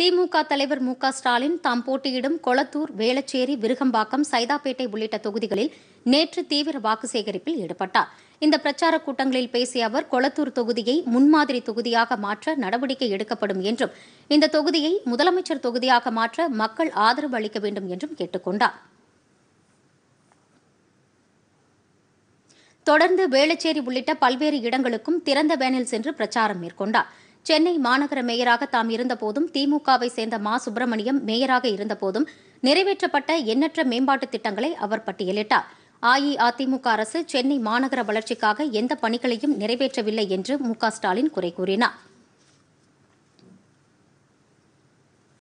திமுக தலைவர் M.K. ஸ்டாலின் தாம் போட்டியிடும் கொளத்தூர், வேளச்சேரி, விருகம்பாக்கம், சைதாப்பேட்டை உள்ளிட்ட தொகுதிகளில் நேற்று தீவிர வாக்கு சேகரிப்பில் ஈடுபட்டார். இந்த பிரச்சாரக் கூட்டங்களில் பேசிய அவர், கொளத்தூர் தொகுதியை முன்மாதிரி தொகுதியாக மாற்ற நடவடிக்கை எடுக்கப்படும் என்றும், இந்த தொகுதியை முதலமைச்சர் தொகுதியாக மாற்ற மக்கள் ஆதரவு அளிக்க வேண்டும் என்றும் கேட்டுக் கொண்டார். தொடர்ந்து வேளச்சேரி உள்ளிட்ட பல்வேறு இடங்களுக்கும் திறந்த வேனில் சென்று பிரச்சாரம் மேற்கொண்டார். சென்னை மாநகர மேயராக தாம் இருந்தபோதும், திமுகவை சேர்ந்த மா சுப்பிரமணியம் மேயராக இருந்தபோதும் நிறைவேற்றப்பட்ட எண்ணற்ற மேம்பாட்டுத் திட்டங்களை அவர் பட்டியலிட்டார். அஇஅதிமுக அரசு சென்னை மாநகர வளர்ச்சிக்காக எந்த பணிகளையும் நிறைவேற்றவில்லை என்று M.K. ஸ்டாலின் குறை கூறினார்.